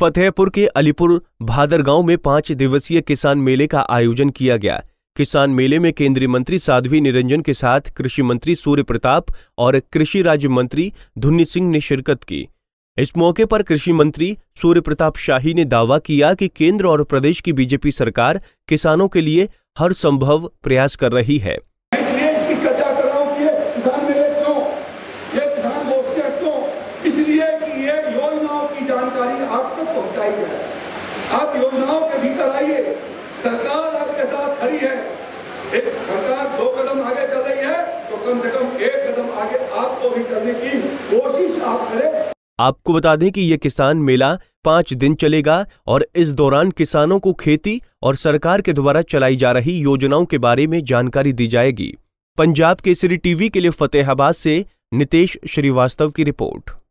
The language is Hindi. फतेहपुर के अल्लीपुर भादर गांव में 5 दिवसीय किसान मेले का आयोजन किया गया। किसान मेले में केंद्रीय मंत्री साध्वी निरंजन के साथ कृषि मंत्री सूर्य प्रताप और कृषि राज्य मंत्री धुन्नी सिंह ने शिरकत की। इस मौके पर कृषि मंत्री सूर्य प्रताप शाही ने दावा किया कि केंद्र और प्रदेश की बीजेपी सरकार किसानों के लिए हर संभव प्रयास कर रही है। आप तक पहुंचाई जाए, आप योजनाओं के भीतर आइए। सरकार आपके साथ खड़ी है। एक सरकार 2 कदम आगे चल रही है तो कम से कम 1 कदम आगे आपको भी चलने की कोशिश आप करें। आपको बता दें कि यह किसान मेला 5 दिन चलेगा और इस दौरान किसानों को खेती और सरकार के द्वारा चलाई जा रही योजनाओं के बारे में जानकारी दी जाएगी। पंजाब केसरी टीवी के लिए फतेहाबाद से नितेश श्रीवास्तव की रिपोर्ट।